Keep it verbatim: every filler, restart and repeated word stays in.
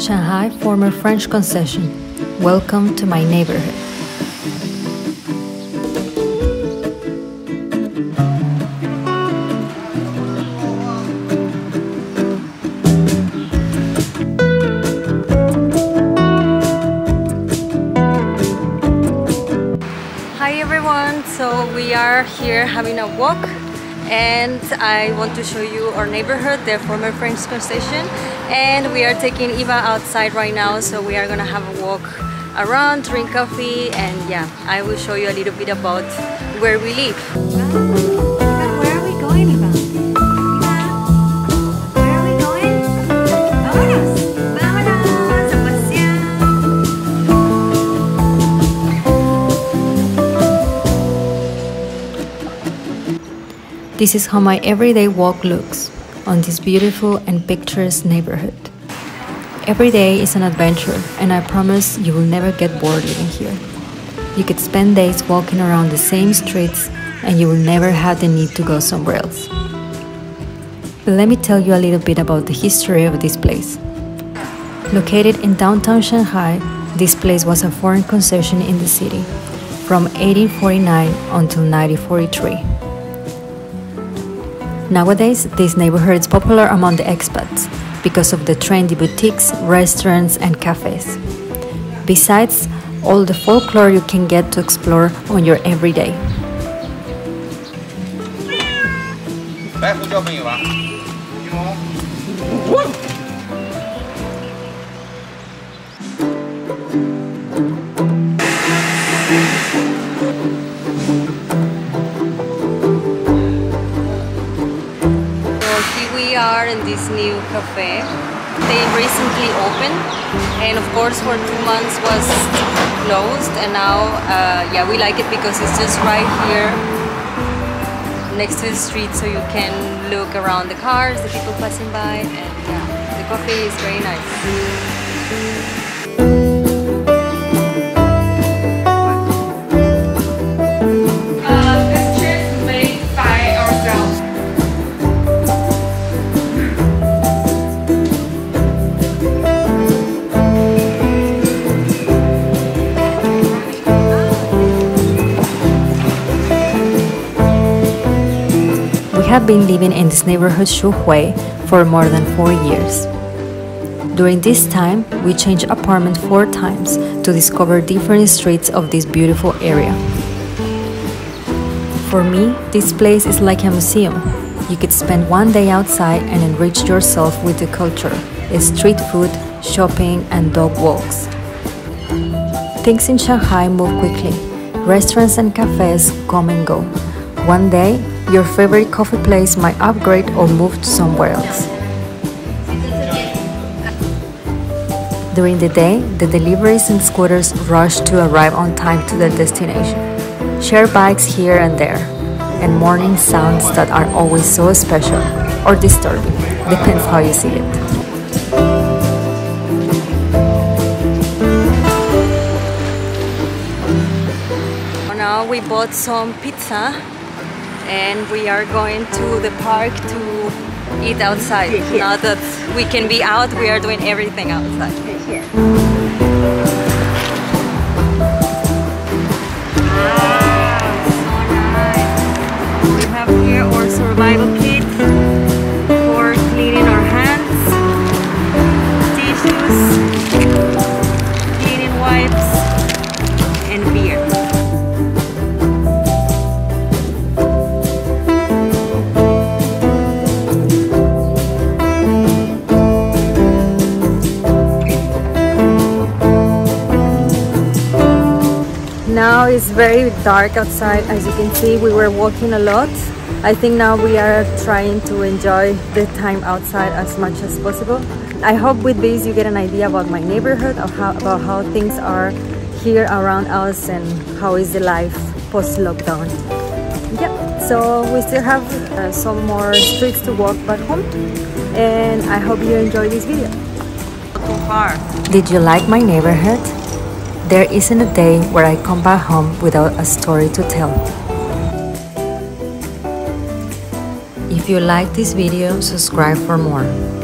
Shanghai, former French concession. Welcome to my neighborhood. Hi everyone, so we are here having a walk and I want to show you our neighborhood, the former French concession, and we are taking Eva outside right now, so we are gonna have a walk around, drink coffee, and yeah, I will show you a little bit about where we live. Wow. Where are we going, Eva? Where are we going? Vámonos! Vámonos a pasear! This is how my everyday walk looks on this beautiful and picturesque neighborhood. Every day is an adventure, and I promise you will never get bored living here. You could spend days walking around the same streets and you will never have the need to go somewhere else. But let me tell you a little bit about the history of this place. Located in downtown Shanghai, this place was a foreign concession in the city from eighteen forty-nine until nineteen forty-three. Nowadays, this neighborhood is popular among the expats because of the trendy boutiques, restaurants, and cafes. Besides, all the folklore you can get to explore on your everyday. We are in this new cafe. They recently opened, and of course for two months was closed, and now uh, yeah, we like it because it's just right here next to the street, so you can look around the cars, the people passing by, and yeah, the coffee is very nice. We have been living in this neighborhood Shuhui for more than four years. During this time, we changed apartment four times to discover different streets of this beautiful area. For me, this place is like a museum. You could spend one day outside and enrich yourself with the culture, street food, shopping, and dog walks. Things in Shanghai move quickly. Restaurants and cafes come and go. One day, your favorite coffee place might upgrade or move to somewhere else. During the day, the deliveries and scooters rush to arrive on time to their destination. Share bikes here and there, and morning sounds that are always so special or disturbing, depends how you see it. Now we bought some pizza, and we are going to the park to eat outside. Yes, yes. Now that we can be out, we are doing everything outside. Yes, yes. Now it's very dark outside, as you can see. We were walking a lot. I think now we are trying to enjoy the time outside as much as possible. I hope with this you get an idea about my neighborhood, of how, about how things are here around us and how is the life post-lockdown. Yeah, so we still have uh, some more streets to walk back home, and I hope you enjoy this video. So far. Did you like my neighborhood? There isn't a day where I come back home without a story to tell. If you like this video, subscribe for more.